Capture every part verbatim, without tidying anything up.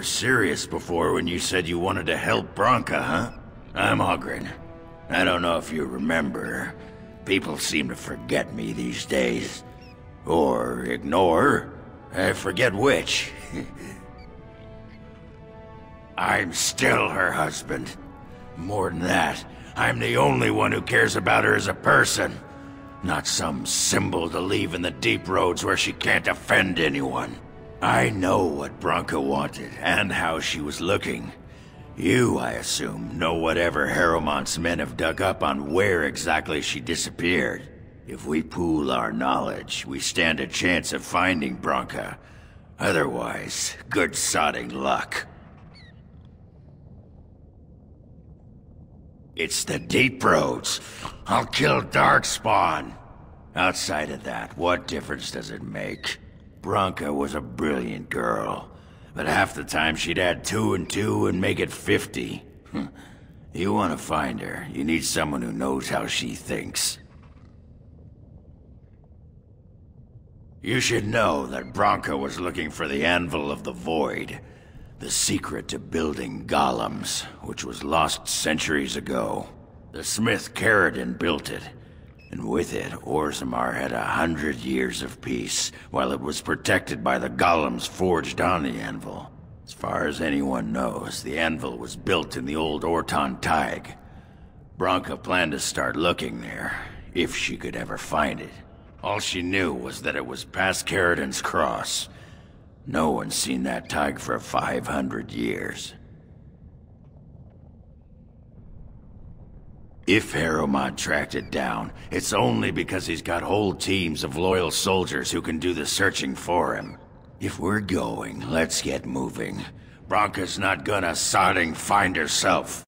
were serious before when you said you wanted to help Branka, huh? I'm Oghren. I don't know if you remember. People seem to forget me these days. Or ignore. I forget which. I'm still her husband. More than that, I'm the only one who cares about her as a person. Not some symbol to leave in the deep roads where she can't offend anyone. I know what Branka wanted, and how she was looking. You, I assume, know whatever Harrowmont's men have dug up on where exactly she disappeared. If we pool our knowledge, we stand a chance of finding Branka. Otherwise, good sodding luck. It's the deep roads. I'll kill Darkspawn. Outside of that, what difference does it make? Branka was a brilliant girl, but half the time she'd add two and two and make it fifty. You want to find her, you need someone who knows how she thinks. You should know that Branka was looking for the Anvil of the Void, the secret to building golems, which was lost centuries ago. The smith Caridin built it. And with it, Orzammar had a hundred years of peace, while it was protected by the golems forged on the anvil. As far as anyone knows, the anvil was built in the old Ortan Thaig. Branka planned to start looking there, if she could ever find it. All she knew was that it was past Caridin's Cross. No one's seen that Thaig for five hundred years. If Harrowmont tracked it down, it's only because he's got whole teams of loyal soldiers who can do the searching for him. If we're going, let's get moving. Branka's not gonna sodding find herself.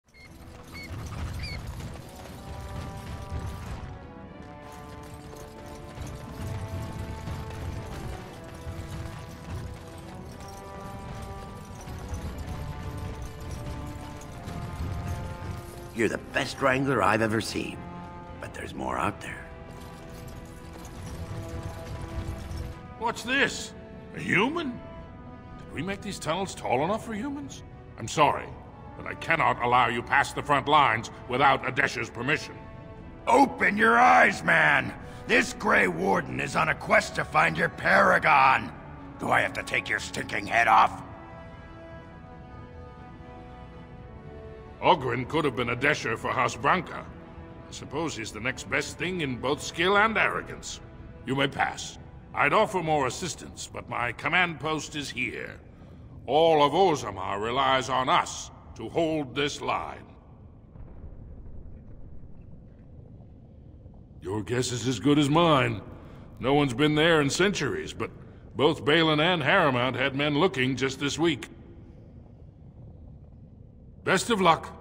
You're the best wrangler I've ever seen, but there's more out there. What's this? A human? Did we make these tunnels tall enough for humans? I'm sorry, but I cannot allow you past the front lines without Adesha's permission. Open your eyes, man! This Grey Warden is on a quest to find your paragon! Do I have to take your stinking head off? Oghren could have been a Desher for House Branka. I suppose he's the next best thing in both skill and arrogance. You may pass. I'd offer more assistance, but my command post is here. All of Orzammar relies on us to hold this line. Your guess is as good as mine. No one's been there in centuries, but both Balin and Harrowmont had men looking just this week. Best of luck.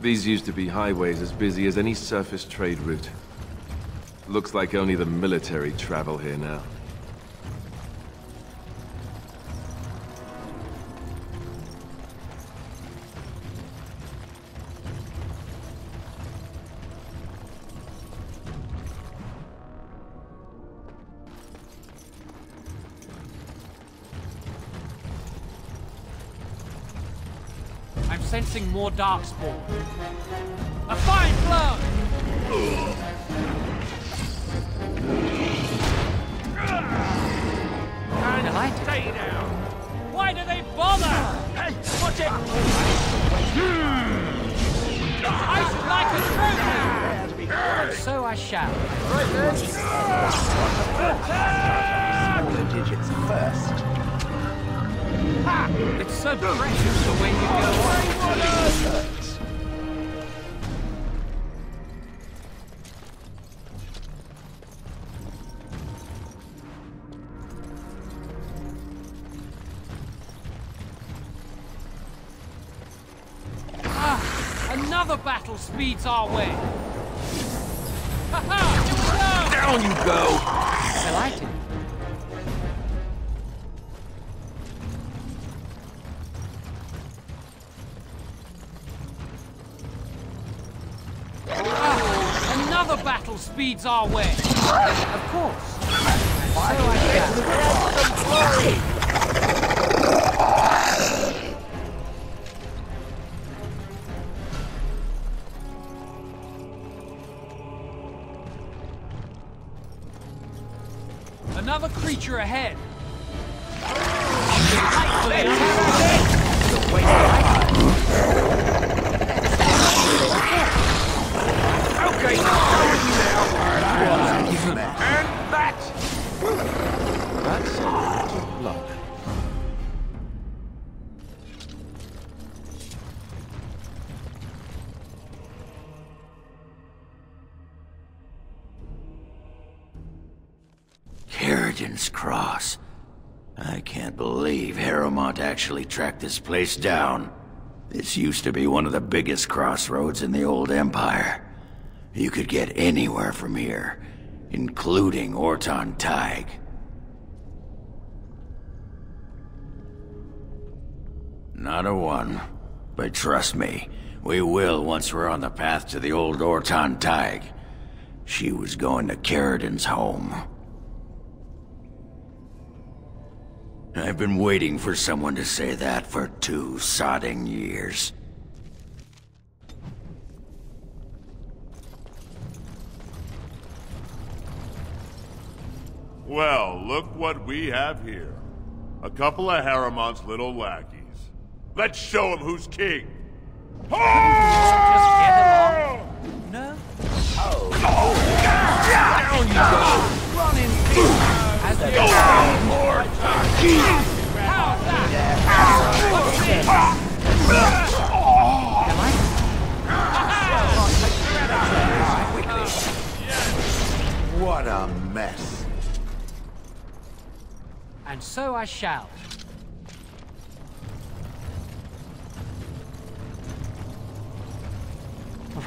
These used to be highways as busy as any surface trade route. Looks like only the military travel here now. Sensing more Darkspawn. A fine blow! Kind of like stay down. Why do they bother? Hey, watch it! Iced like a trophy! And so I shall. The digits first. Ha! It's so precious the way you go. Oh, another battle speeds our way. Ha-ha! Down you go! I liked it. Ah, another battle speeds our way. Of course. So I guess we have some glory. Another creature ahead. Okay, now you now. And that. That's a block. Caridin's Cross. I can't believe Harrowmont actually tracked this place down. This used to be one of the biggest crossroads in the old Empire. You could get anywhere from here, including Ortan Thaig. Not a one. But trust me, we will once we're on the path to the old Ortan Thaig. She was going to Caridin's home. I've been waiting for someone to say that for two sodding years. Well, look what we have here. A couple of Harrowmont's little lackeys. Let's show them who's king! Oh! Just get along. No? Oh. Oh. Down you go! Run in fear! Go down more! How's that? What's this? Oh. What a mess. And so I shall.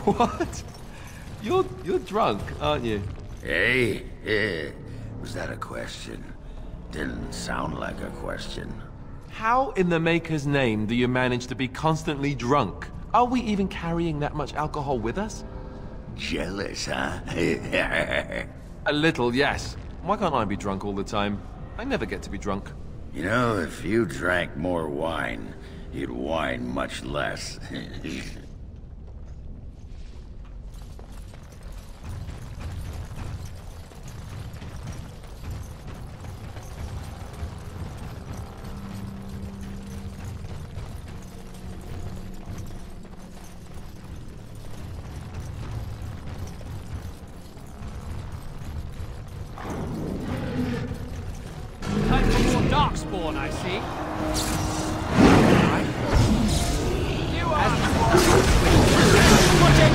What? You're you're drunk, aren't you? Hey, hey, was that a question? Didn't sound like a question. How in the Maker's name do you manage to be constantly drunk? Are we even carrying that much alcohol with us? Jealous, huh? A little, yes. Why can't I be drunk all the time? I never get to be drunk. You know, if you drank more wine, you'd whine much less. Darkspawn, I see. You are the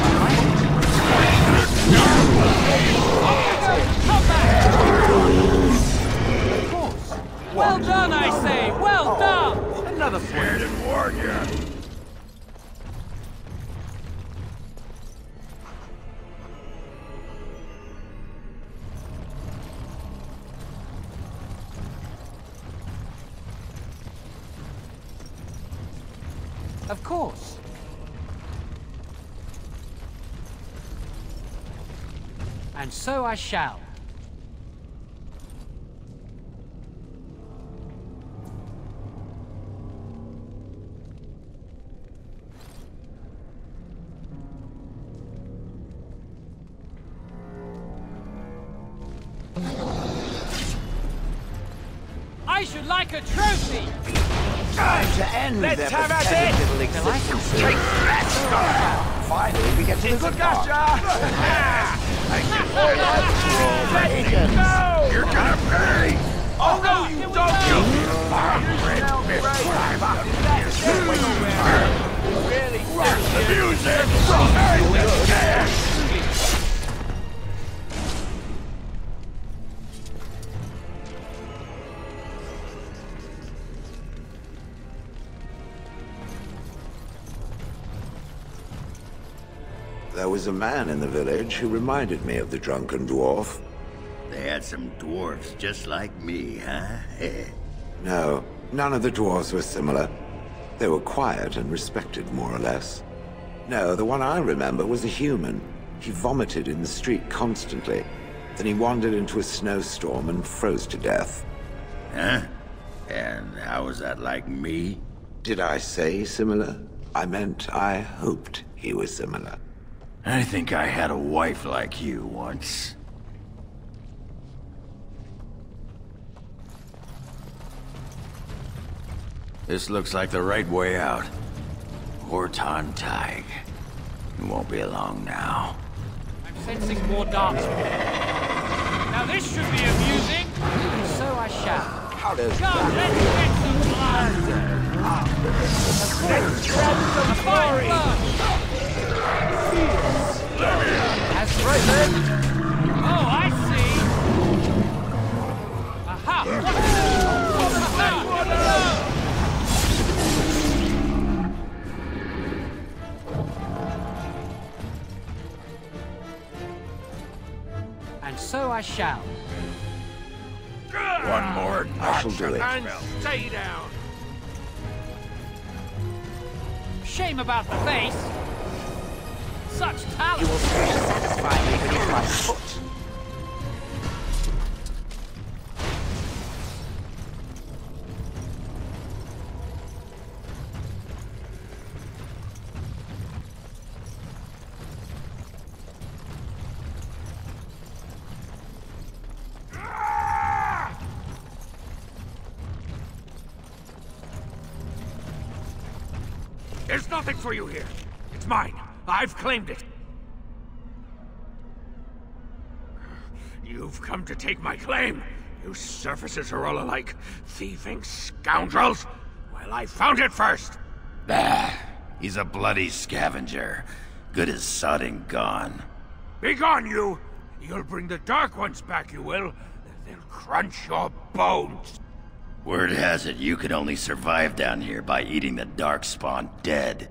Of course. Well done, I say. Well done. Another point. Warn you. Of course. And so I shall. I should like a trophy! To end Let's have at it! Take that star! Finally, we get to the gotcha! I can play that. You're gonna pay! Oh no, you don't! You the music! There was a man in the village who reminded me of the drunken dwarf. They had some dwarfs just like me, huh? No, none of the dwarves were similar. They were quiet and respected, more or less. No, the one I remember was a human. He vomited in the street constantly. Then he wandered into a snowstorm and froze to death. Huh? And how was that like me? Did I say similar? I meant I hoped he was similar. I think I had a wife like you once. This looks like the right way out. Ortan Thaig. It won't be along now. I'm sensing more Darkspawn. Now this should be amusing. So I shall. How does God, let's get some blood. Let's grab some glory. That's right then. Oh, I see. Aha! What the hell? And so I shall. One more I shall do it. And stay down. Shame about the face. Such talent. You will soon satisfy me with my foot. For you here. It's mine. I've claimed it. You've come to take my claim. You surfaces are all alike. Thieving scoundrels. Well, I found it first. Bah. He's a bloody scavenger. Good as sod and gone. Be gone, you. You'll bring the Dark Ones back, you will. They'll crunch your bones. Word has it you could only survive down here by eating the Darkspawn dead.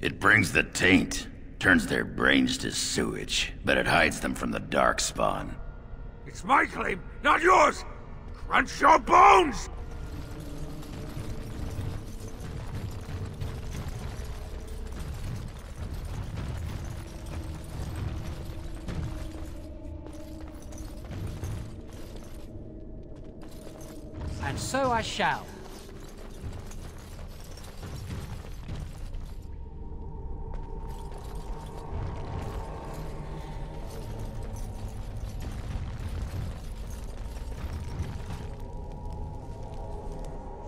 It brings the taint, turns their brains to sewage, but it hides them from the Darkspawn. It's my claim, not yours! Crunch your bones! And so I shall.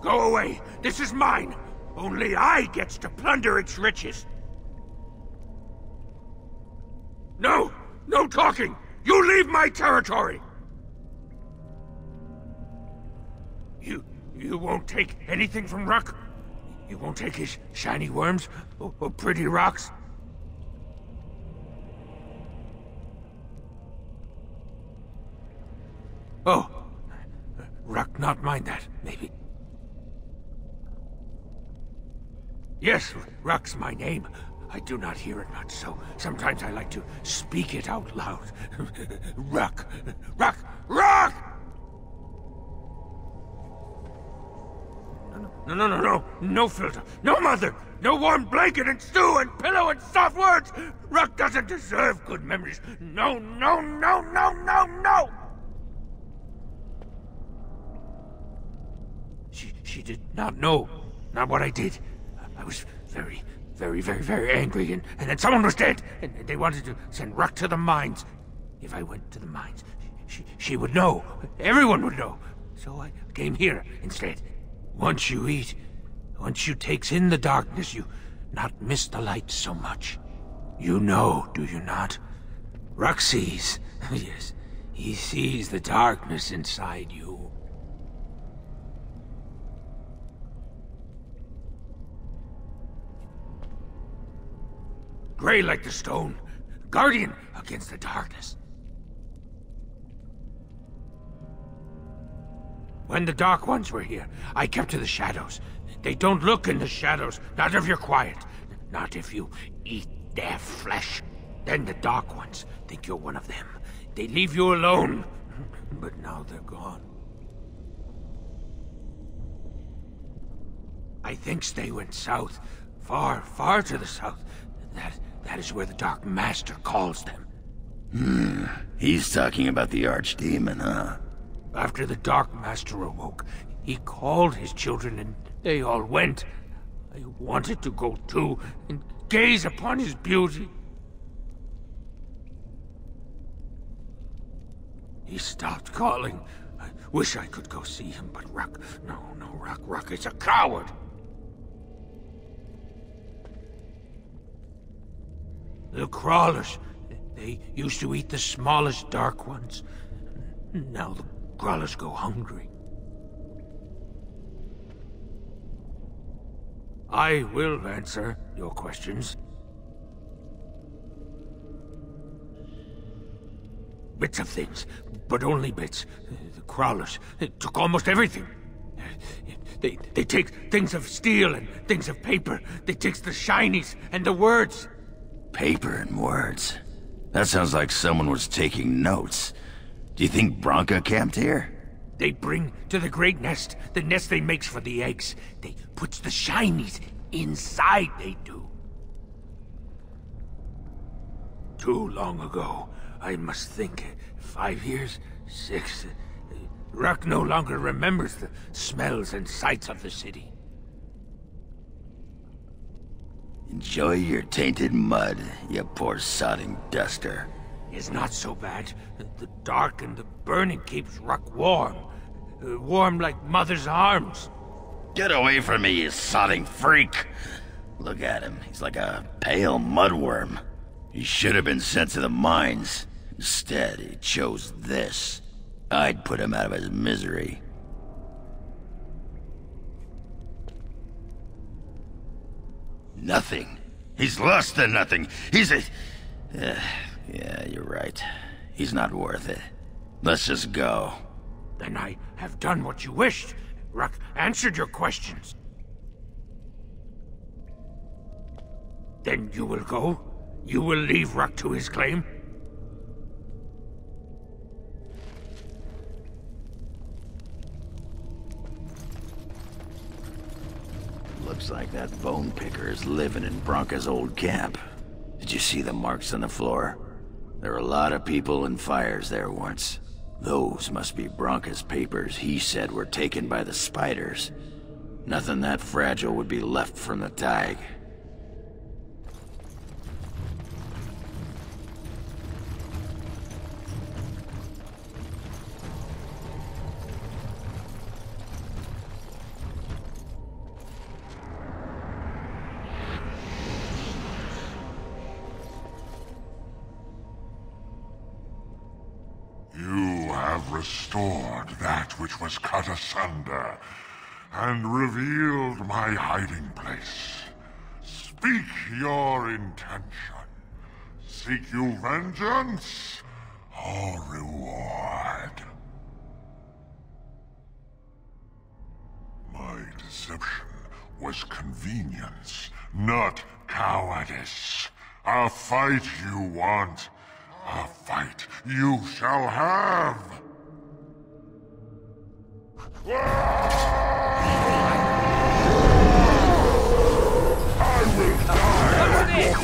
Go away! This is mine! Only I gets to plunder its riches! No! No talking! You leave my territory! You... you won't take anything from Ruck? You won't take his shiny worms? Or, or pretty rocks? Oh! Ruck not mind that, maybe. Yes, Ruck's my name. I do not hear it much, so sometimes I like to speak it out loud. Ruck! Ruck! Ruck! No, no, no, no! No filter! No mother! No warm blanket and stew and pillow and soft words! Ruck doesn't deserve good memories! No, no, no, no, no, no! She, she did not know. Not what I did. I was very, very, very, very angry, and, and then someone was dead, and they wanted to send Ruck to the mines. If I went to the mines, she, she would know. Everyone would know. So I came here instead. Once you eat, once you takes in the darkness, you not miss the light so much. You know, do you not? Ruck sees. Yes, he sees the darkness inside you. Grey like the stone, guardian against the darkness. When the Dark Ones were here, I kept to the shadows. They don't look in the shadows. Not if you're quiet. Not if you eat their flesh. Then the Dark Ones think you're one of them. They leave you alone. But now they're gone. I think they went south. Far, far to the south. That, that is where the Dark Master calls them. Hmm. He's talking about the Archdemon, huh? After the Dark Master awoke, he called his children and they all went. I wanted to go too and gaze upon his beauty. He stopped calling. I wish I could go see him, but Ruck... No, no, Ruck, Ruck is a coward! The Crawlers, they used to eat the smallest Dark Ones. Now the Crawlers go hungry. I will answer your questions. Bits of things, but only bits. The Crawlers took almost everything. They, they take things of steel and things of paper. They take the shinies and the words. Paper and words? That sounds like someone was taking notes. Do you think Branka camped here? They bring to the great nest, the nest they makes for the eggs. They puts the shinies inside, they do. Too long ago. I must think, five years, six. Ruck no longer remembers the smells and sights of the city. Enjoy your tainted mud, you poor sodding duster. It's not so bad. The dark and the burning keeps Ruck warm. Warm like mother's arms. Get away from me, you sodding freak! Look at him, he's like a pale mudworm. He should have been sent to the mines. Instead, he chose this. I'd put him out of his misery. Nothing. He's less than nothing. He's a... Uh, yeah, you're right. He's not worth it. Let's just go. Then I have done what you wished. Ruck answered your questions. Then you will go? You will leave Ruck to his claim? Looks like that bone picker is living in Branka's old camp. Did you see the marks on the floor? There were a lot of people in fires there once. Those must be Branka's papers he said were taken by the spiders. Nothing that fragile would be left from the Thaig. Restored that which was cut asunder, and revealed my hiding place. Speak your intention. Seek you vengeance, or reward? My deception was convenience, not cowardice. A fight you want, a fight you shall have! I will die!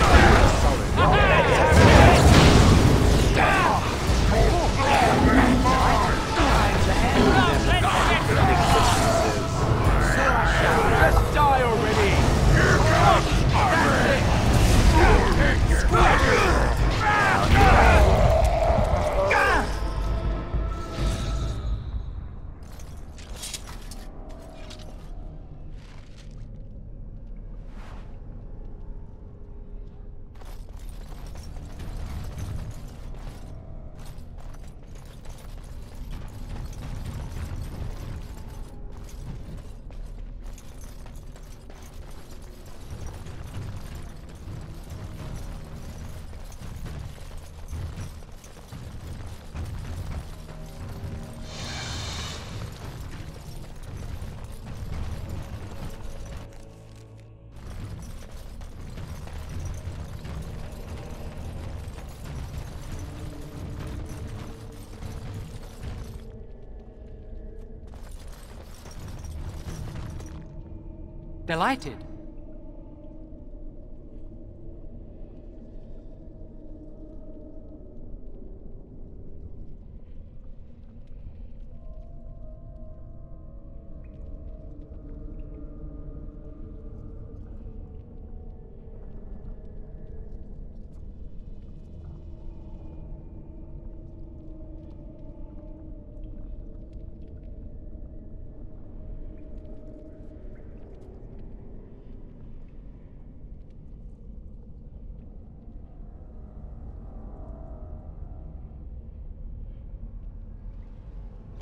Delighted.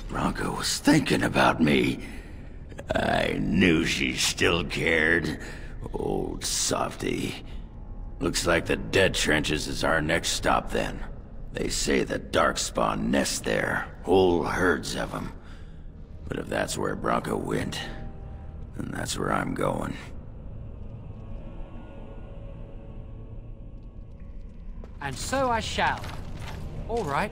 Branka was thinking about me. I knew she still cared. Old softy. Looks like the Dead Trenches is our next stop then. They say the Darkspawn nest there. Whole herds of them. But if that's where Branka went, then that's where I'm going. And so I shall. All right.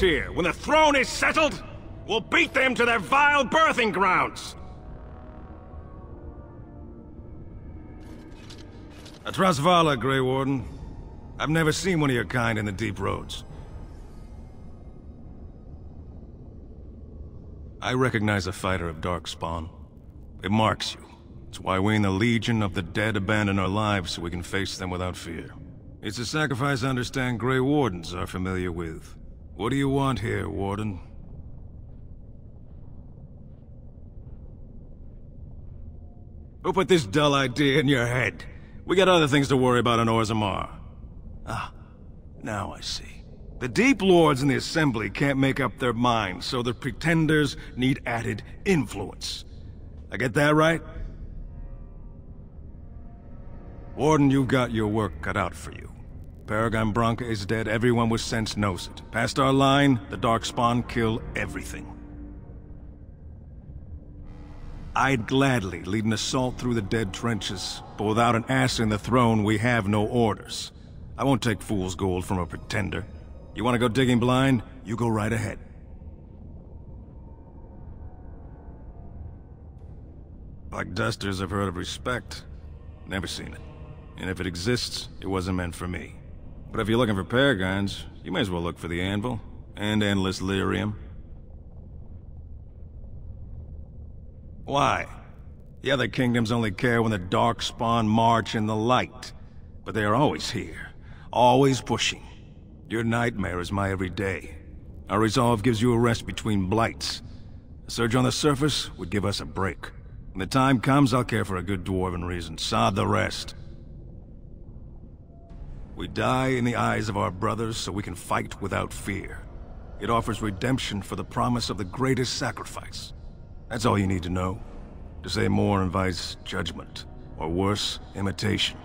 Here. When the throne is settled, we'll beat them to their vile birthing grounds. Atras Vala, Grey Warden. I've never seen one of your kind in the deep roads. I recognize a fighter of Darkspawn. It marks you. It's why we in the Legion of the Dead abandon our lives so we can face them without fear. It's a sacrifice I understand Grey Wardens are familiar with. What do you want here, Warden? Who put this dull idea in your head? We got other things to worry about in Orzammar. Ah, now I see. The Deep Lords in the Assembly can't make up their minds, so the Pretenders need added influence. I get that right? Warden, you've got your work cut out for you. Paragon Branka is dead, everyone with sense knows it. Past our line, the Darkspawn kill everything. I'd gladly lead an assault through the Dead Trenches, but without an ass in the throne, we have no orders. I won't take fool's gold from a pretender. You want to go digging blind? You go right ahead. Like dusters, I've heard of respect. Never seen it. And if it exists, it wasn't meant for me. But if you're looking for paragons, you may as well look for the anvil and endless lyrium. Why? The other kingdoms only care when the Darkspawn march in the light. But they are always here, always pushing. Your nightmare is my everyday. Our resolve gives you a rest between blights. A surge on the surface would give us a break. When the time comes, I'll care for a good dwarven reason. Sod the rest. We die in the eyes of our brothers so we can fight without fear. It offers redemption for the promise of the greatest sacrifice. That's all you need to know. To say more invites judgment, or worse, imitation.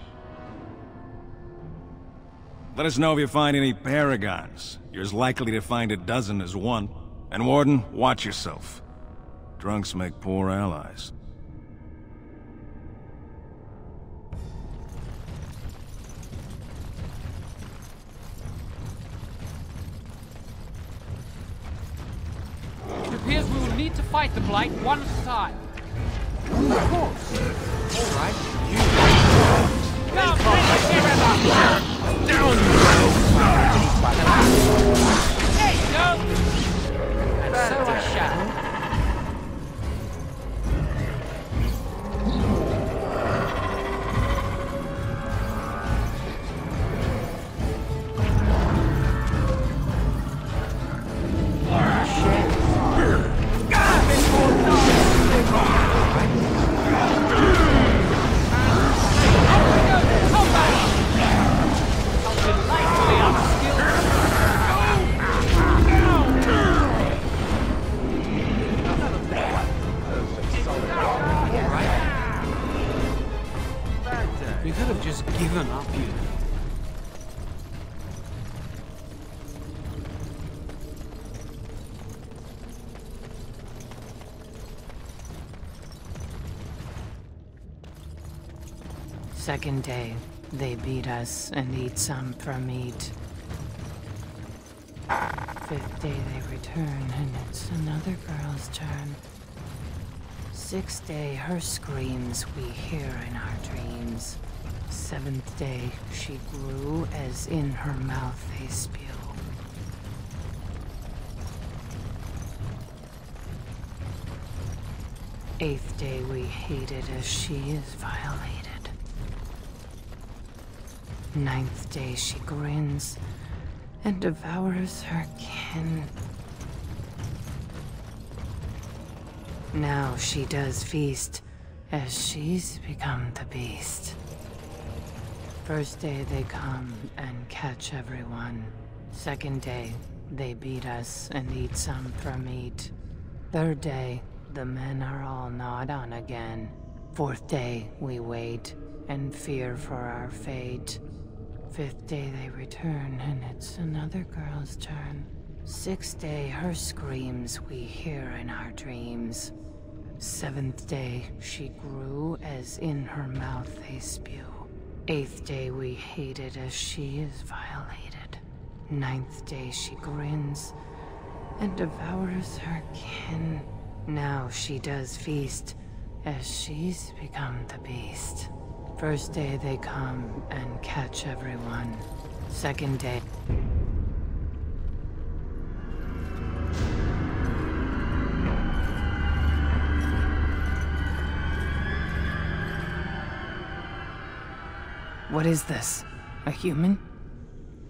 Let us know if you find any paragons. You're as likely to find a dozen as one. And Warden, watch yourself. Drunks make poor allies. It appears we will need to fight the Blight one time. Of course. All right. You. Now finish him at the... Down you go! There you go! And so I shall. Our shit. God, it's all gone! You could have just given up, you know. Second day, they beat us and eat some from meat. Fifth day they return and it's another girl's turn. Sixth day, her screams we hear in our dreams. Seventh day, she grew as in her mouth they spew. Eighth day, we hated as she is violated. Ninth day, she grins and devours her kin. Now she does feast as she's become the beast. First day they come and catch everyone. Second day, they beat us and eat some from meat. Third day, the men are all gnawed on again. Fourth day, we wait and fear for our fate. Fifth day they return and it's another girl's turn. Sixth day, her screams we hear in our dreams. Seventh day, she grew as in her mouth they spew. Eighth day we hated as she is violated. Ninth day she grins and devours her kin. Now she does feast as she's become the beast. First day they come and catch everyone. Second day... What is this? A human?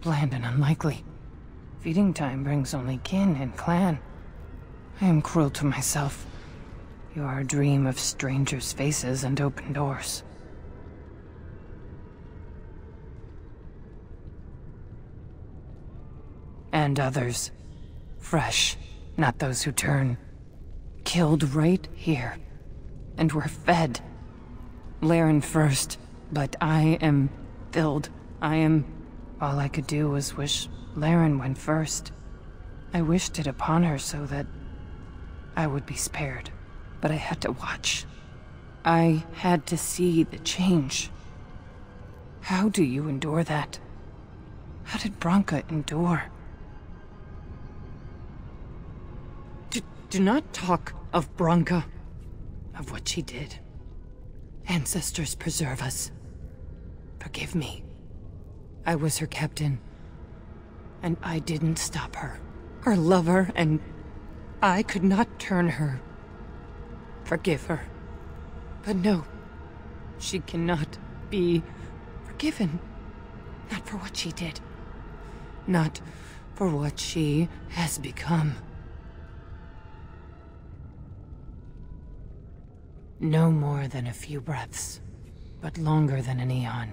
Bland and unlikely. Feeding time brings only kin and clan. I am cruel to myself. You are a dream of strangers' faces and open doors. And others. Fresh, not those who turn. Killed right here. And were fed. Laren first. But I am filled. I am... All I could do was wish Laren went first. I wished it upon her so that I would be spared. But I had to watch. I had to see the change. How do you endure that? How did Branka endure? Do, do not talk of Branka, of what she did. Ancestors preserve us. Forgive me. I was her captain. And I didn't stop her. Her lover, and I could not turn her. Forgive her. But no, she cannot be forgiven. Not for what she did. Not for what she has become. No more than a few breaths, but longer than an eon.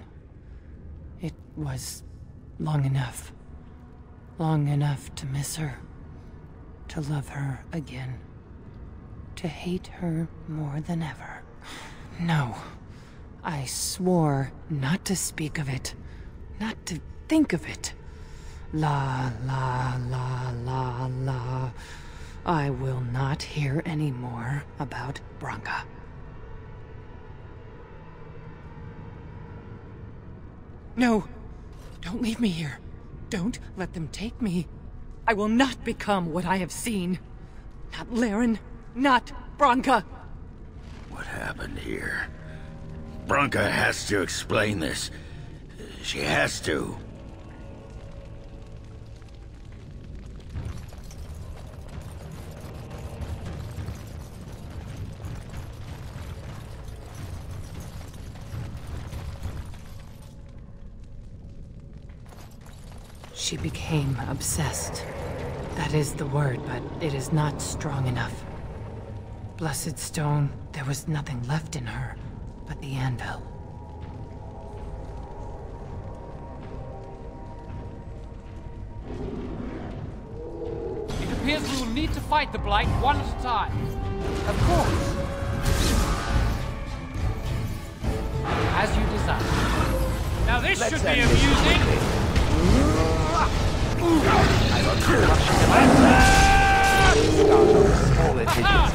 It was long enough. Long enough to miss her. To love her again. To hate her more than ever. No. I swore not to speak of it. Not to think of it. La, la, la, la, la. I will not hear any more about Branka. No! Don't leave me here. Don't let them take me. I will not become what I have seen. Not Laren. Not Branka. What happened here? Branka has to explain this. She has to. She became obsessed. That is the word, but it is not strong enough. Blessed stone, there was nothing left in her but the anvil. It appears we will need to fight the Blight one at a time. Of course. As you desire. Now this Let's should be amusing. I don't care about the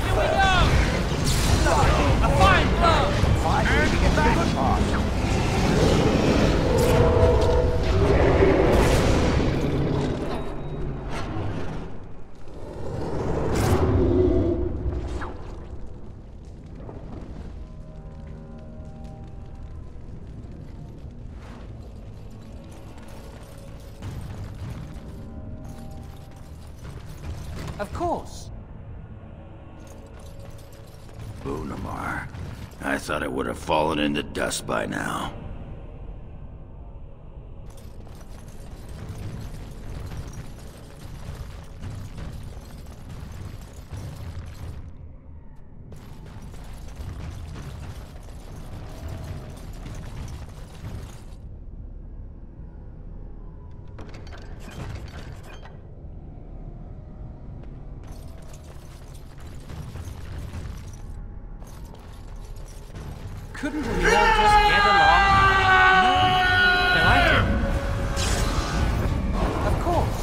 A fine blow! And back! Of course. Orzammar. I thought it would have fallen into dust by now. Couldn't we all just get along? No, no. Of course.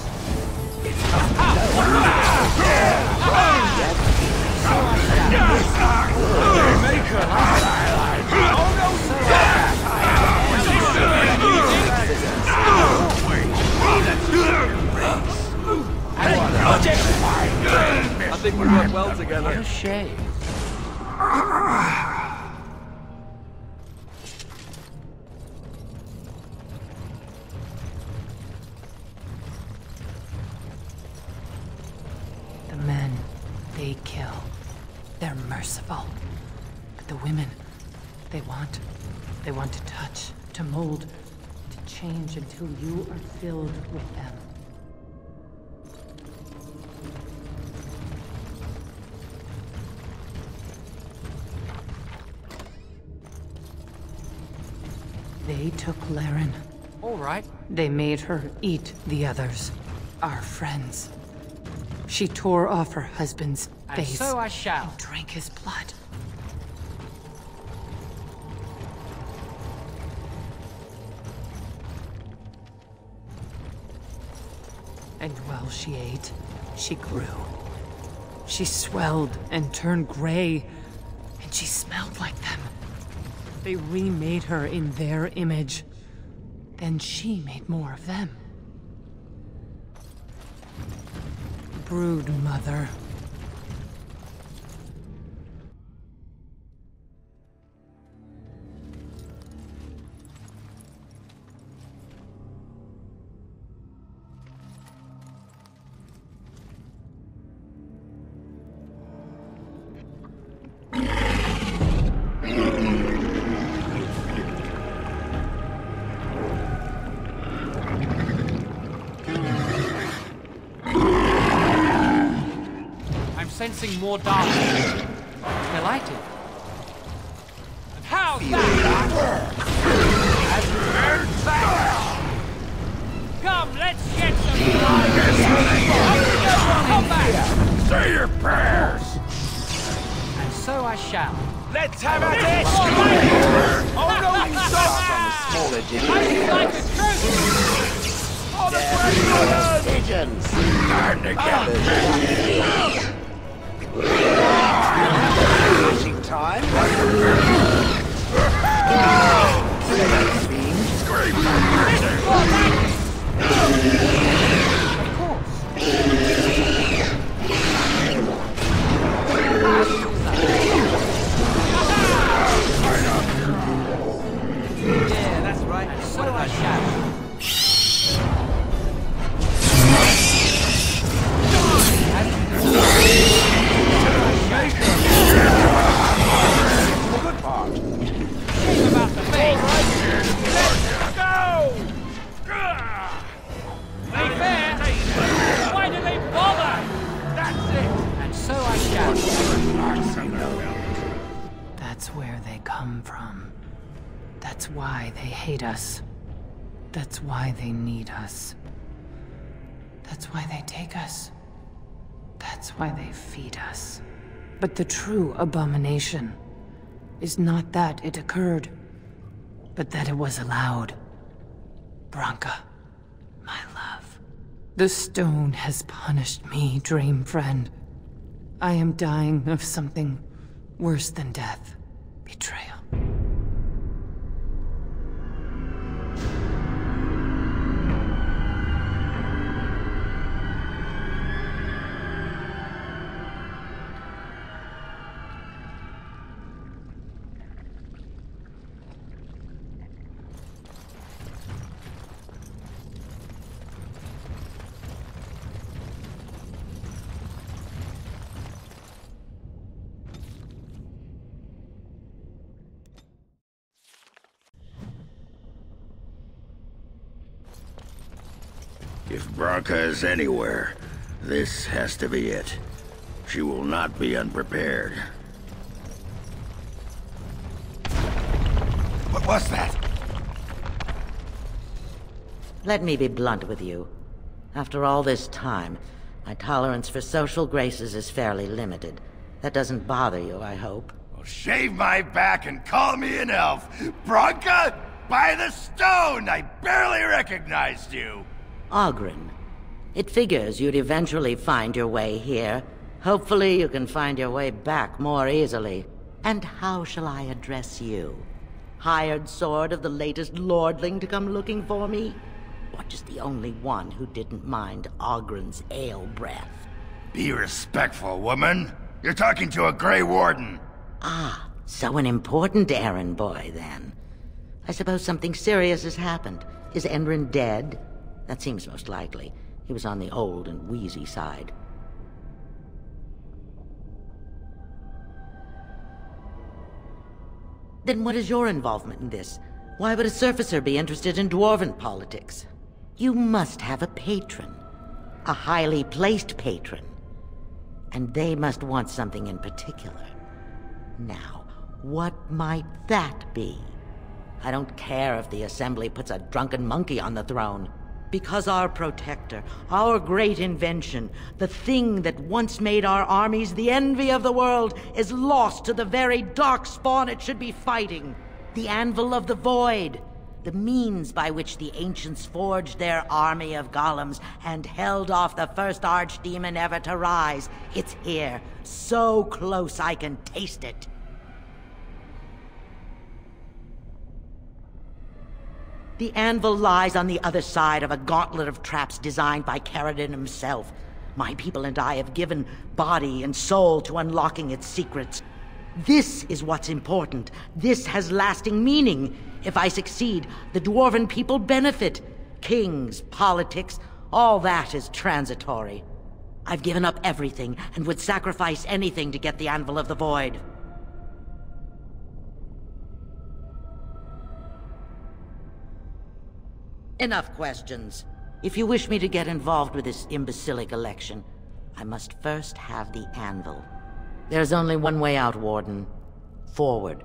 It's not I think we work well together. What a shame. Change until you are filled with them. They took Laren. All right. They made her eat the others, our friends. She tore off her husband's and face. So I shall. And drank his blood. And while she ate, she grew. She swelled and turned gray, and she smelled like them. They remade her in their image. Then she made more of them. Brood mother. sensing more darkness. Delighted. And how that? And that! Come, let's get some light! Come back! Say your prayers! And so I shall. Let's have at it! Oh no, you suck! I like the truth! Oh, the great pigeons! Time to get it! Fishing time? Of course. Yeah, that's right. And so I shall. Good part. Think about the face. Let's go! Lay fair. Why do they bother? That's it. And so I shall. That's where they come from. That's why they hate us. That's why they need us. That's why they take us. That's why they feed us. But the true abomination is not that it occurred, but that it was allowed. Branka, my love, the stone has punished me, dream friend. I am dying of something worse than death, betrayal. Branka is anywhere. This has to be it. She will not be unprepared. What was that? Let me be blunt with you. After all this time, my tolerance for social graces is fairly limited. That doesn't bother you, I hope. Well, shave my back and call me an elf. Branka, by the stone, I barely recognized you. Oghren. It figures you'd eventually find your way here. Hopefully you can find your way back more easily. And how shall I address you? Hired sword of the latest lordling to come looking for me? Or just the only one who didn't mind Ogren's ale breath? Be respectful, woman. You're talking to a Grey Warden. Ah, so an important errand boy, then. I suppose something serious has happened. Is Endrin dead? That seems most likely. He was on the old and wheezy side. Then what is your involvement in this? Why would a surfacer be interested in dwarven politics? You must have a patron. A highly placed patron. And they must want something in particular. Now, what might that be? I don't care if the assembly puts a drunken monkey on the throne. Because our protector, our great invention, the thing that once made our armies the envy of the world, is lost to the very Darkspawn it should be fighting. The Anvil of the Void, the means by which the ancients forged their army of golems and held off the first archdemon ever to rise. It's here, so close I can taste it. The anvil lies on the other side of a gauntlet of traps designed by Caridin himself. My people and I have given body and soul to unlocking its secrets. This is what's important. This has lasting meaning. If I succeed, the dwarven people benefit. Kings, politics, all that is transitory. I've given up everything and would sacrifice anything to get the Anvil of the Void. Enough questions. If you wish me to get involved with this imbecilic election, I must first have the anvil. There's only one way out, Warden. Forward,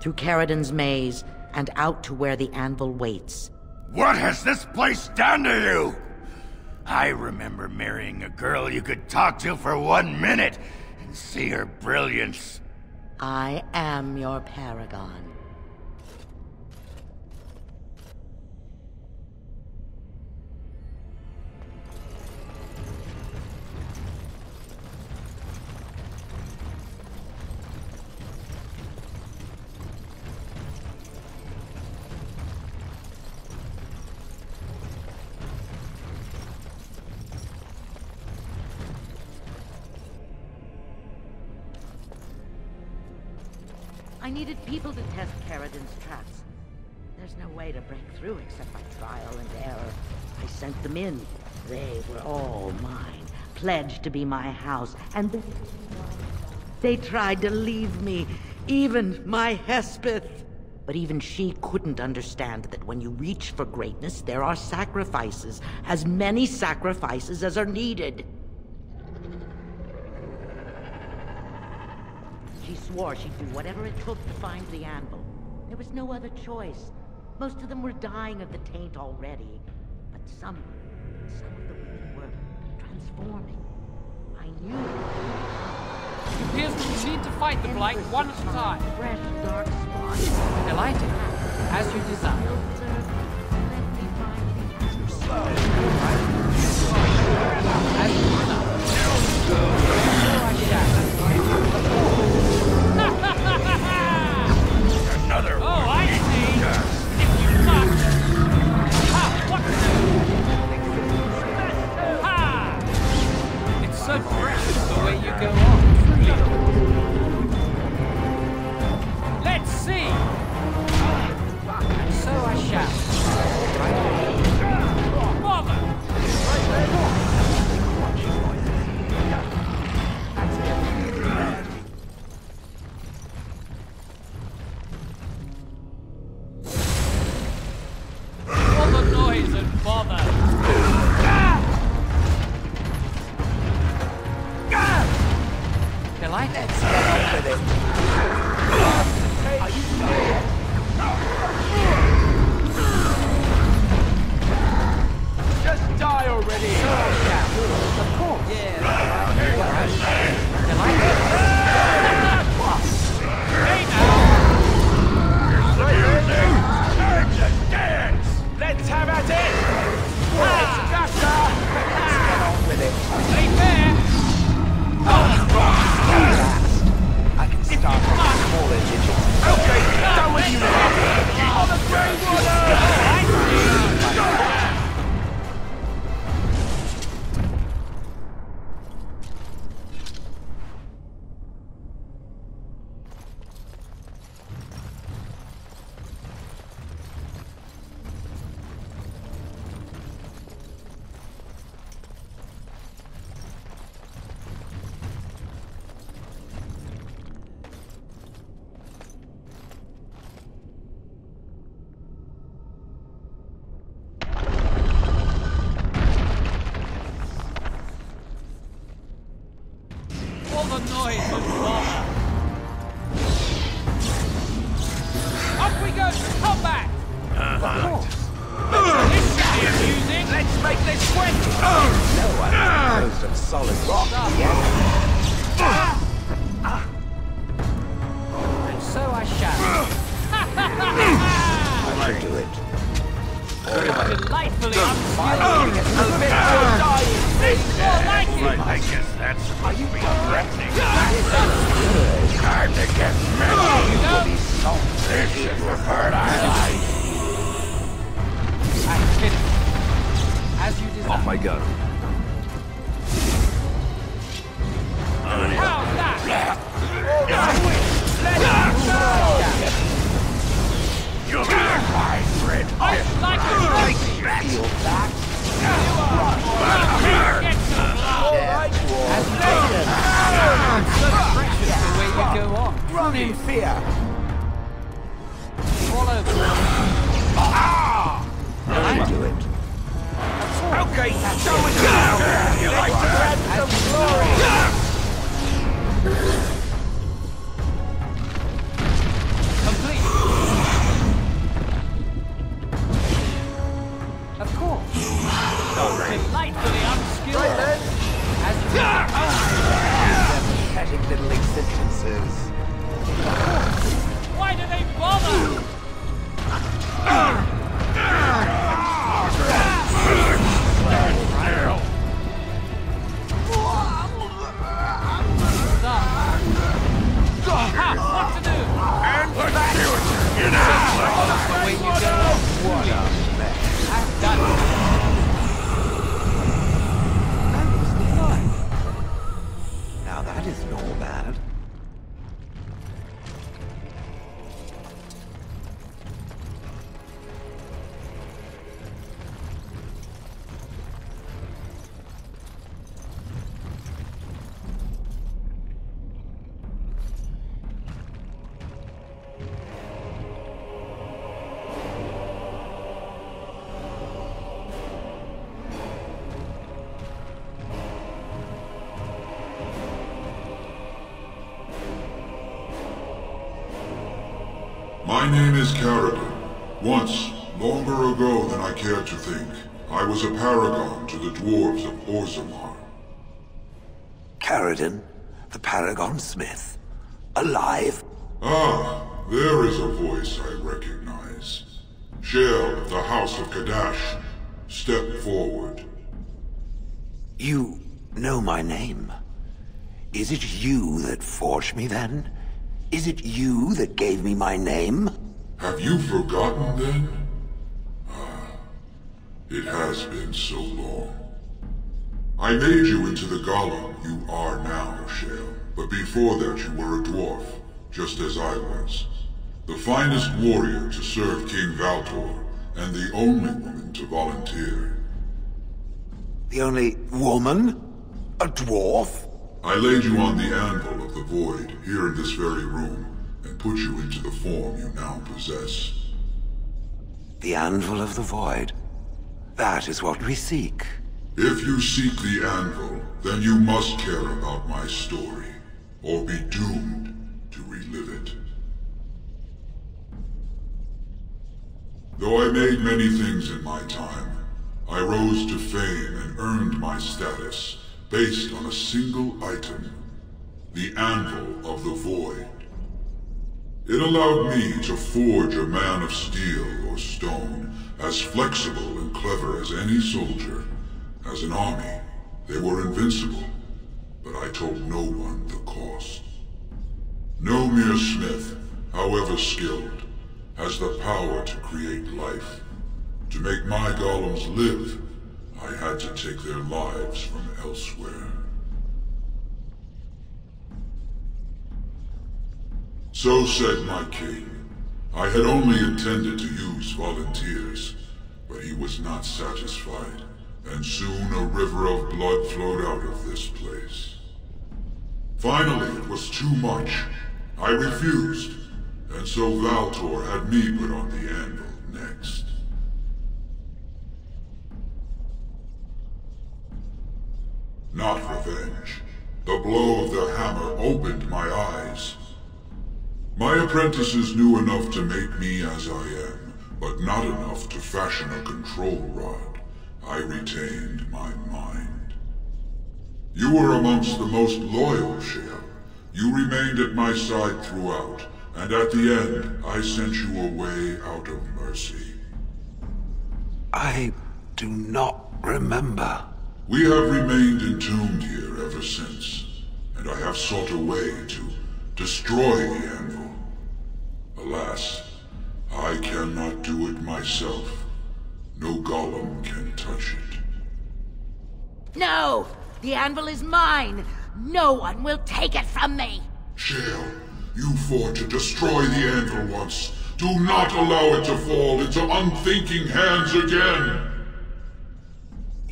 through Caridin's maze, and out to where the anvil waits. What has this place done to you? I remember marrying a girl you could talk to for one minute and see her brilliance. I am your paragon. I needed people to test Caridin's traps. There's no way to break through except by trial and error. I sent them in. They were all mine, pledged to be my house, and they, they tried to leave me, even my Hespeth. But even she couldn't understand that when you reach for greatness, there are sacrifices, as many sacrifices as are needed. She swore she'd do whatever it took to find the anvil. There was no other choice. Most of them were dying of the taint already. But some, some of the women were transforming. I knew it appears that you need to fight the Blight one at a time. Fresh dark spawn. Delighted, as you desire. As you desire. Another oh, I see! If you knock! Ha! What the? Ha! It's so precious the way you go on, truly. Let's see! And so I shall. Bother! Okay, show it now! You like to add some blood! My name is Caridin. Once, longer ago than I care to think, I was a paragon to the dwarves of Orzammar. Caridin, the paragon smith, alive? Ah, there is a voice I recognize. Shale of the House of Kadash, step forward. You know my name. Is it you that forged me, then? Is it you that gave me my name? Have you forgotten, then? Ah, it has been so long. I made you into the golem you are now, Shale. But before that you were a dwarf, just as I was. The finest warrior to serve King Valtor, and the only woman to volunteer. The only woman? A dwarf? I laid you on the Anvil of the Void, here in this very room, and put you into the form you now possess. The Anvil of the Void? That is what we seek. If you seek the Anvil, then you must care about my story, or be doomed to relive it. Though I made many things in my time, I rose to fame and earned my status based on a single item, the Anvil of the Void. It allowed me to forge a man of steel or stone, as flexible and clever as any soldier. As an army, they were invincible, but I told no one the cost. No mere smith, however skilled, has the power to create life. To make my golems live, I had to take their lives from elsewhere. So said my king. I had only intended to use volunteers, but he was not satisfied, and soon a river of blood flowed out of this place. Finally, it was too much. I refused, and so Valtor had me put on the anvil next. Not revenge. The blow of the hammer opened my eyes. My apprentices knew enough to make me as I am, but not enough to fashion a control rod. I retained my mind. You were amongst the most loyal, Shale. You remained at my side throughout, and at the end, I sent you away out of mercy. I do not remember. We have remained entombed here ever since, and I have sought a way to destroy the anvil. Alas, I cannot do it myself. No golem can touch it. No! The anvil is mine! No one will take it from me! Shale, you fought to destroy the anvil once. Do not allow it to fall into unthinking hands again!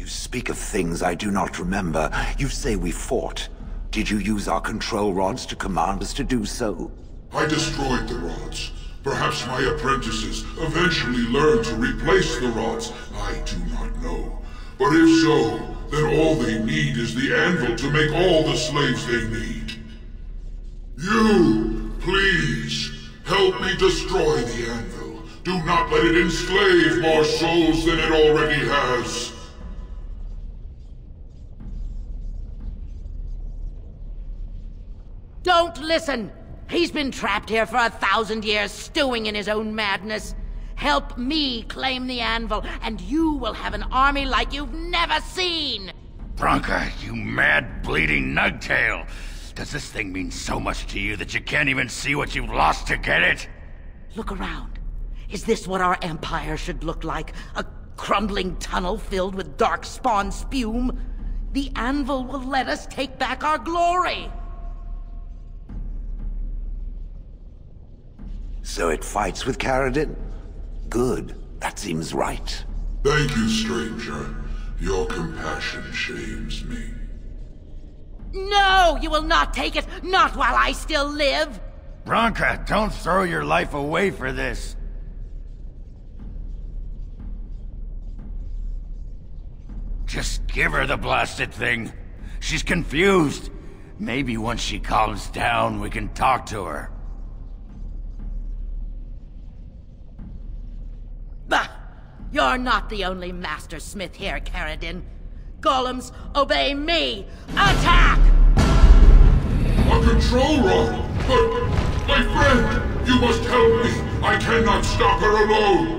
Speak of things I do not remember. You say we fought. Did you use our control rods to command us to do so? I destroyed the rods. Perhaps my apprentices eventually learned to replace the rods. I do not know. But if so, then all they need is the anvil to make all the slaves they need. You, please, help me destroy the anvil. Do not let it enslave more souls than it already has. Don't listen! He's been trapped here for a thousand years, stewing in his own madness. Help me claim the anvil, and you will have an army like you've never seen! Branka, you mad, bleeding nugtail! Does this thing mean so much to you that you can't even see what you've lost to get it? Look around. Is this what our empire should look like? A crumbling tunnel filled with darkspawn spume? The anvil will let us take back our glory! So it fights with Caridin? Good. That seems right. Thank you, stranger. Your compassion shames me. No! You will not take it! Not while I still live! Branka, don't throw your life away for this! Just give her the blasted thing. She's confused. Maybe once she calms down, we can talk to her. You're not the only master smith here, Caridin. Golems, obey me! Attack! My controller! My, my friend! You must help me! I cannot stop her alone!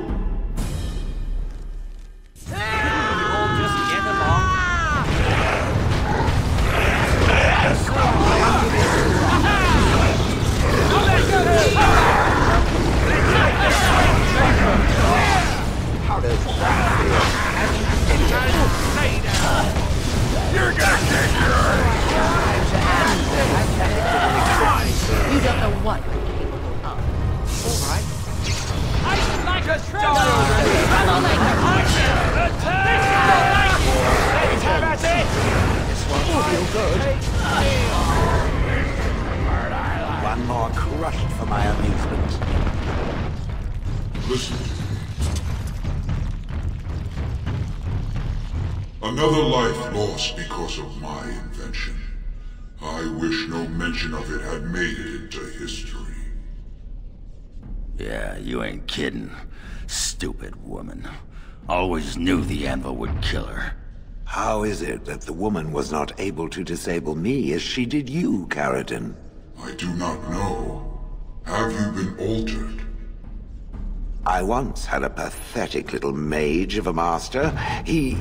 How does that feel? You're gonna get yours! You don't know what you're capable of. Alright. I like a strong I'm like a monster! Attack! Let's have at it! This one will feel good. One more crushed for my amusement. Listen. Another life lost because of my invention. I wish no mention of it had made it into history. Yeah, you ain't kidding. Stupid woman. Always knew the anvil would kill her. How is it that the woman was not able to disable me as she did you, Caridin? I do not know. Have you been altered? I once had a pathetic little mage of a master. He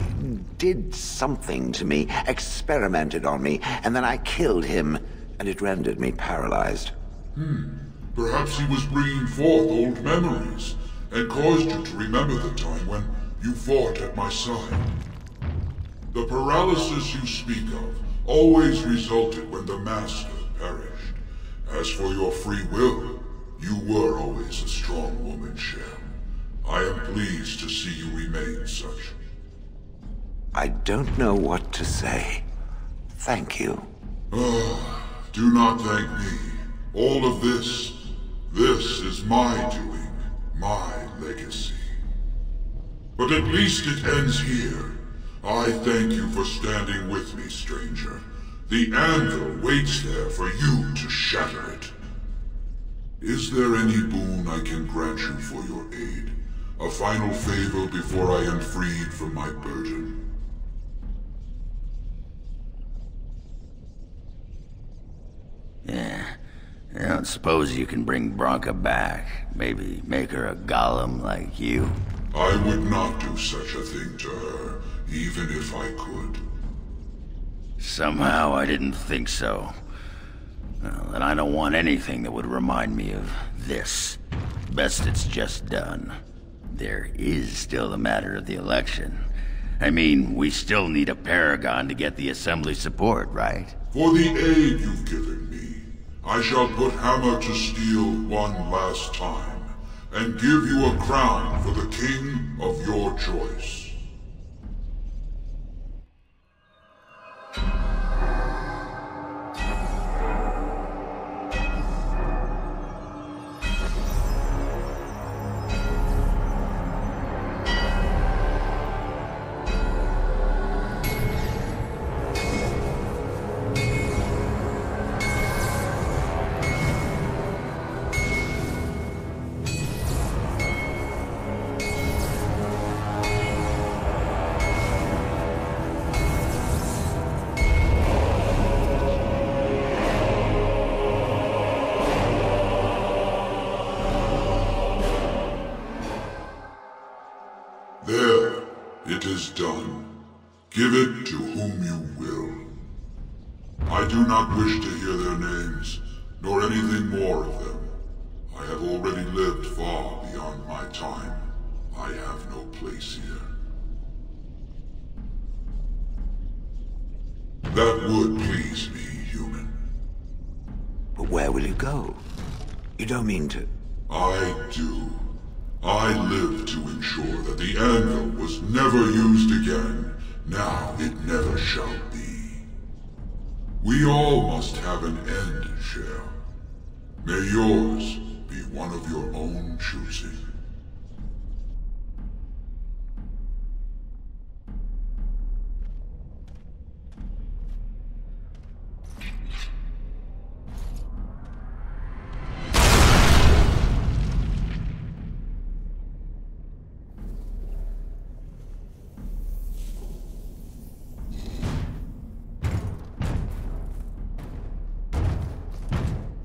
did something to me, experimented on me, and then I killed him, and it rendered me paralyzed. Hmm. Perhaps he was bringing forth old memories, and caused you to remember the time when you fought at my side. The paralysis you speak of always resulted when the master perished. As for your free will, you were always a strong woman, Shale. I am pleased to see you remain such. I don't know what to say. Thank you. Oh, do not thank me. All of this, this is my doing, my legacy. But at least it ends here. I thank you for standing with me, stranger. The anvil waits there for you to shatter it. Is there any boon I can grant you for your aid? A final favor before I am freed from my burden? Yeah, I don't suppose you can bring Branka back. Maybe make her a golem like you. I would not do such a thing to her, even if I could. Somehow I didn't think so. Well, and I don't want anything that would remind me of this. Best it's just done. There is still the matter of the election. I mean, we still need a paragon to get the assembly support, right? For the aid you've given me, I shall put hammer to steel one last time, and give you a crown for the king of your choice.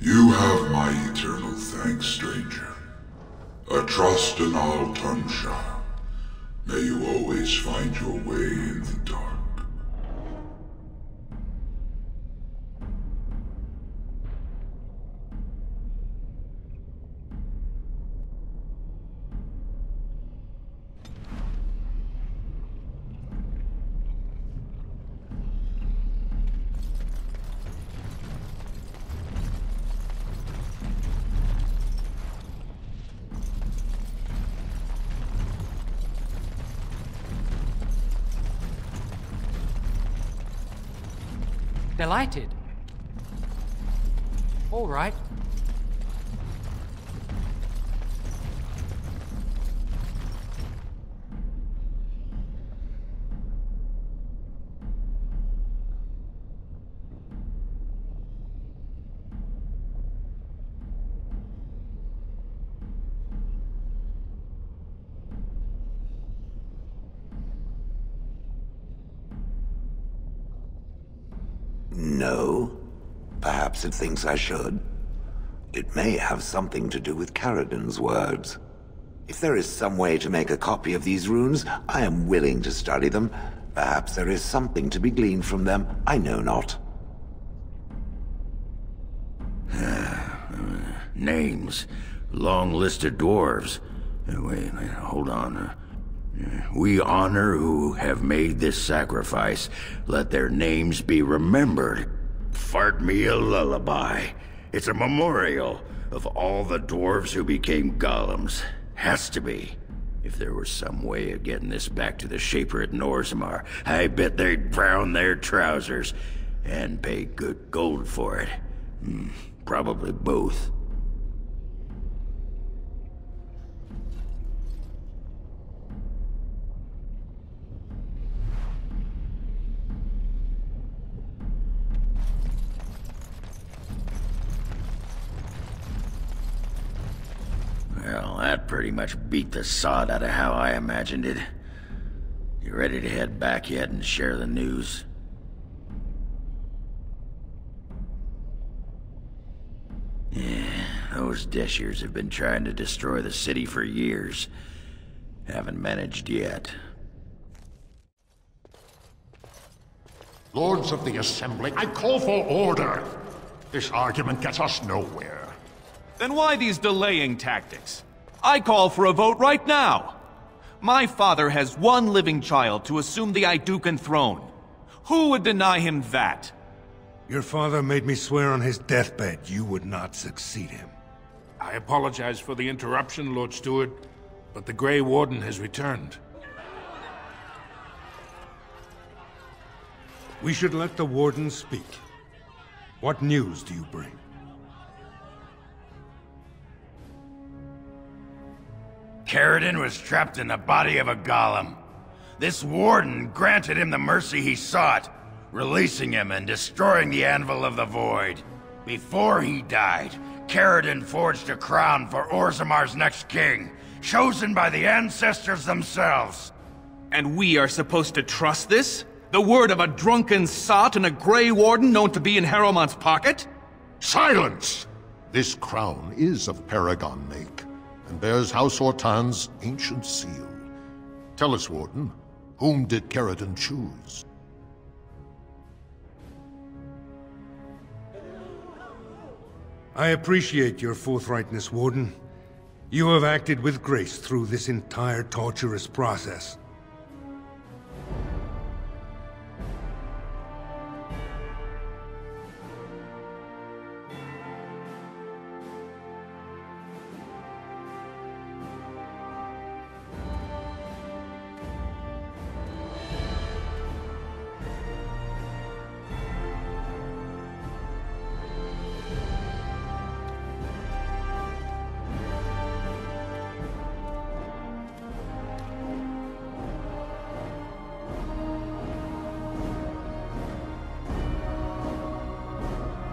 You have my eternal thanks, stranger. Atrastan al Tunsha. May you always find your way in the dark. Delighted. All right. It thinks I should. It may have something to do with Caridin's words. If there is some way to make a copy of these runes, I am willing to study them. Perhaps there is something to be gleaned from them, I know not. Names. Long-listed dwarves. Wait, wait, hold on. We honor who have made this sacrifice. Let their names be remembered. Fart me a lullaby. It's a memorial of all the dwarves who became golems. Has to be. If there were some way of getting this back to the Shaperate in Orzammar, I bet they'd brown their trousers and pay good gold for it. Mm, probably both. Well, that pretty much beat the sod out of how I imagined it. You ready to head back yet and share the news? Yeah, those Deshers have been trying to destroy the city for years. Haven't managed yet. Lords of the Assembly, I call for order! This argument gets us nowhere. Then why these delaying tactics? I call for a vote right now! My father has one living child to assume the Aeducan throne. Who would deny him that? Your father made me swear on his deathbed you would not succeed him. I apologize for the interruption, Lord Steward, but the Grey Warden has returned. We should let the Warden speak. What news do you bring? Caridin was trapped in the body of a golem. This warden granted him the mercy he sought, releasing him and destroying the Anvil of the Void. Before he died, Caridin forged a crown for Orzammar's next king, chosen by the ancestors themselves. And we are supposed to trust this? The word of a drunken sot and a Grey Warden known to be in Harrowmont's pocket? Silence! This crown is of Paragon make, and bears House Ortan's ancient seal. Tell us, Warden, whom did Caridin choose? I appreciate your forthrightness, Warden. You have acted with grace through this entire torturous process.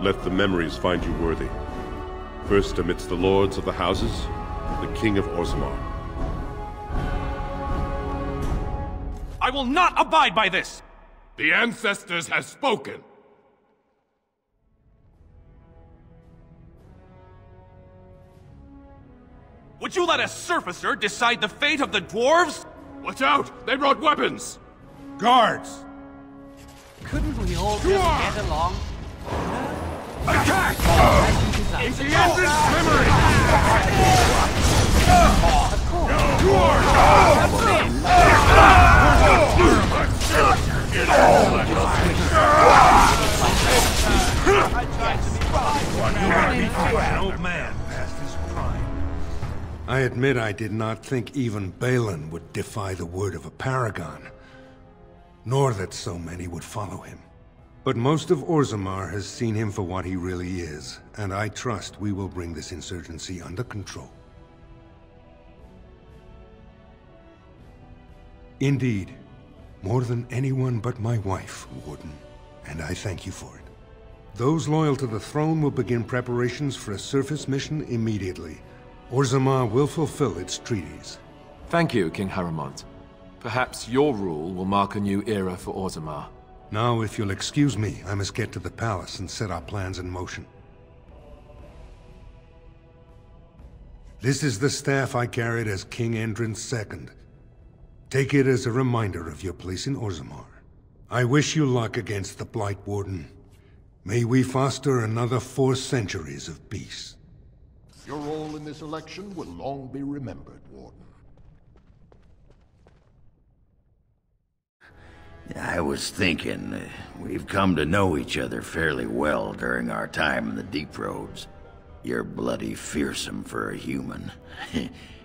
Let the memories find you worthy. First amidst the lords of the houses, the King of Orzammar. I will not abide by this! The ancestors have spoken! Would you let a surfacer decide the fate of the dwarves? Watch out! They brought weapons! Guards! Couldn't we all just get along? Attack! It's the endless memory! Of course! I tried to be right. You are an old man past his prime. I admit I did not think even Balin would defy the word of a paragon, nor that so many would follow him. But most of Orzammar has seen him for what he really is, and I trust we will bring this insurgency under control. Indeed, more than anyone but my wife, Warden, and I thank you for it. Those loyal to the throne will begin preparations for a surface mission immediately. Orzammar will fulfill its treaties. Thank you, King Harrowmont. Perhaps your rule will mark a new era for Orzammar. Now, if you'll excuse me, I must get to the palace and set our plans in motion. This is the staff I carried as King Endrin's second. Take it as a reminder of your place in Orzammar. I wish you luck against the Blight, Warden. May we foster another four centuries of peace. Your role in this election will long be remembered, Warden. I was thinking, uh, we've come to know each other fairly well during our time in the Deep Roads. You're bloody fearsome for a human,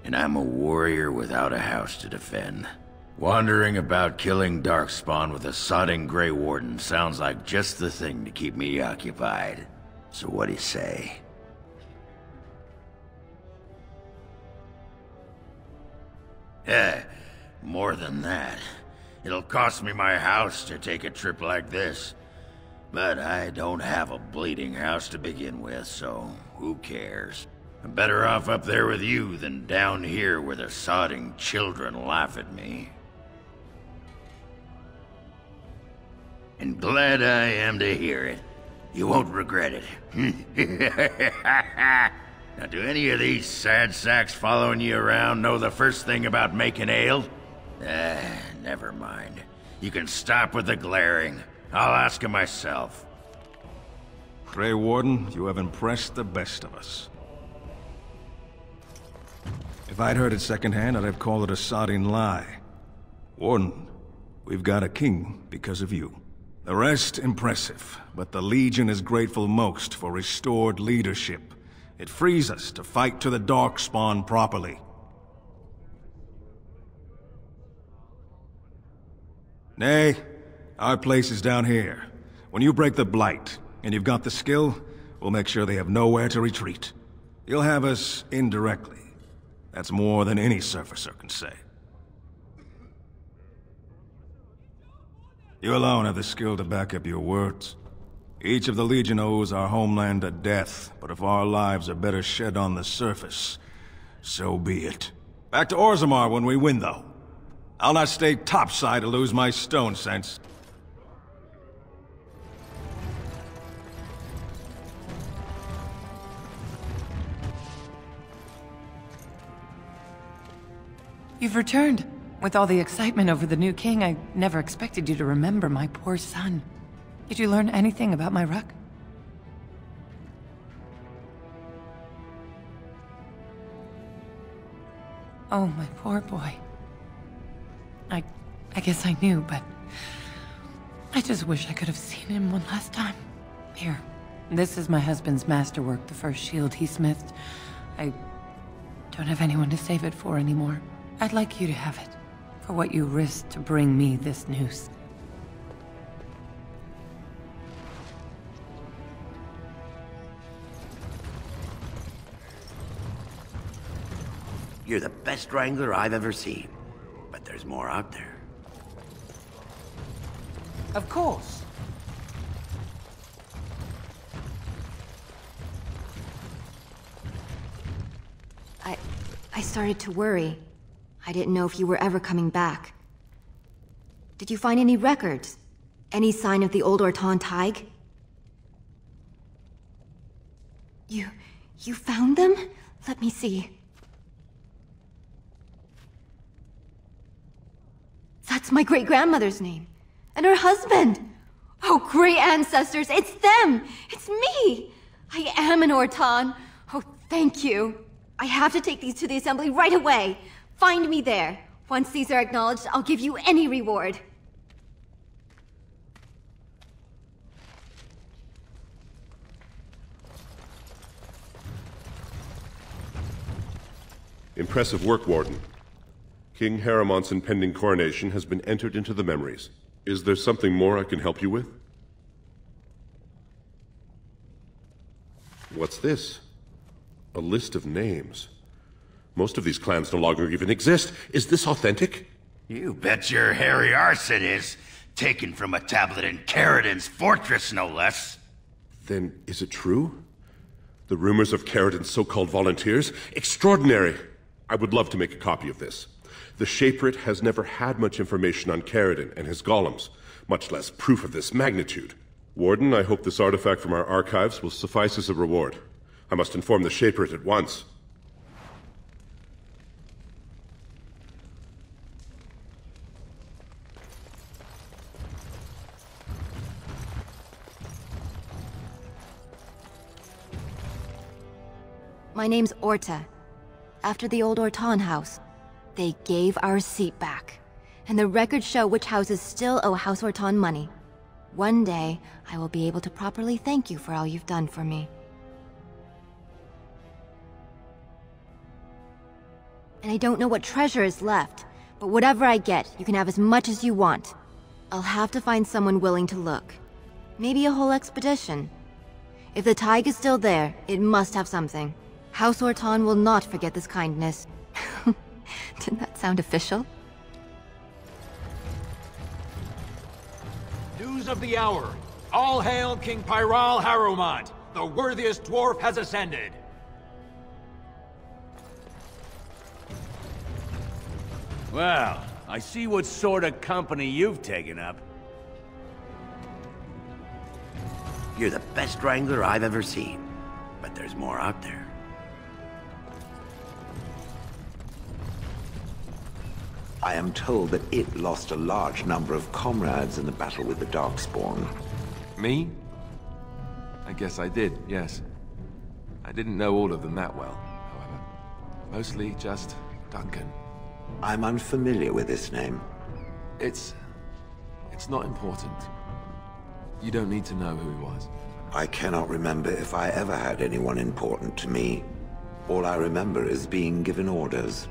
and I'm a warrior without a house to defend. Wandering about killing Darkspawn with a sodding Grey Warden sounds like just the thing to keep me occupied. So what do you say? Eh, more than that. It'll cost me my house to take a trip like this. But I don't have a bleeding house to begin with, so who cares? I'm better off up there with you than down here where the sodding children laugh at me. And glad I am to hear it. You won't regret it. Now, do any of these sad sacks following you around know the first thing about making ale? Eh, uh, never mind. You can stop with the glaring. I'll ask him myself. Grey Warden, you have impressed the best of us. If I'd heard it secondhand, I'd have called it a sodding lie. Warden, we've got a king because of you. The rest, impressive. But the Legion is grateful most for restored leadership. It frees us to fight to the Darkspawn properly. Nay, our place is down here. When you break the Blight, and you've got the skill, we'll make sure they have nowhere to retreat. You'll have us indirectly. That's more than any surfacer can say. You alone have the skill to back up your words. Each of the Legion owes our homeland a death, but if our lives are better shed on the surface, so be it. Back to Orzammar when we win, though. I'll not stay topside to lose my stone sense. You've returned. With all the excitement over the new king, I never expected you to remember my poor son. Did you learn anything about my ruck? Oh, my poor boy. I... I guess I knew, but... I just wish I could have seen him one last time. Here. This is my husband's masterwork, the first shield he smithed. I... don't have anyone to save it for anymore. I'd like you to have it. For what you risked to bring me this news. You're the best wrangler I've ever seen. But there's more out there. Of course. I... I started to worry. I didn't know if you were ever coming back. Did you find any records? Any sign of the old Ortan Thaig? You... you found them? Let me see. That's my great-grandmother's name. And her husband. Oh, great ancestors, it's them! It's me! I am an Ortan. Oh, thank you. I have to take these to the assembly right away. Find me there. Once these are acknowledged, I'll give you any reward. Impressive work, Warden. King Harrowmont's impending coronation has been entered into the memories. Is there something more I can help you with? What's this? A list of names. Most of these clans no longer even exist. Is this authentic? You bet your hairy arse it is. Taken from a tablet in Caridin's fortress, no less. Then, is it true? The rumors of Caridin's so-called volunteers? Extraordinary! I would love to make a copy of this. The Shaperate has never had much information on Caridin and his golems, much less proof of this magnitude. Warden, I hope this artifact from our archives will suffice as a reward. I must inform the Shaperate at once. My name's Orta, after the old Ortan house. They gave our seat back, and the records show which houses still owe House Ortan money. One day, I will be able to properly thank you for all you've done for me. And I don't know what treasure is left, but whatever I get, you can have as much as you want. I'll have to find someone willing to look. Maybe a whole expedition. If the Thaig is still there, it must have something. House Ortan will not forget this kindness. Didn't that sound official? News of the hour. All hail King Pyral Harrowmont. The worthiest dwarf has ascended. Well, I see what sort of company you've taken up. You're the best wrangler I've ever seen. But there's more out there. I am told that it lost a large number of comrades in the battle with the Darkspawn. Me? I guess I did, yes. I didn't know all of them that well, however. Mostly just Duncan. I'm unfamiliar with this name. It's... it's not important. You don't need to know who he was. I cannot remember if I ever had anyone important to me. All I remember is being given orders.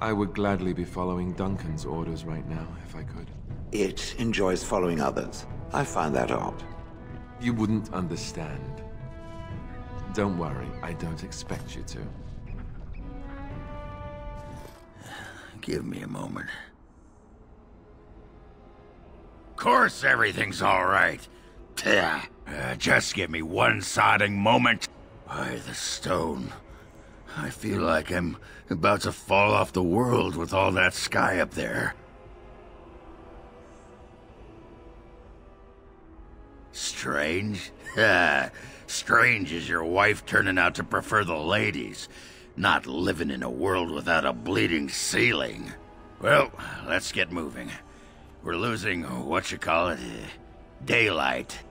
I would gladly be following Duncan's orders right now, if I could. It enjoys following others. I find that odd. You wouldn't understand. Don't worry, I don't expect you to. Give me a moment. Of course everything's all right. Uh, just give me one sodding moment. Why, the stone. I feel like I'm about to fall off the world with all that sky up there. Strange? Strange is your wife turning out to prefer the ladies, not living in a world without a bleeding ceiling. Well, let's get moving. We're losing, what you call it, daylight.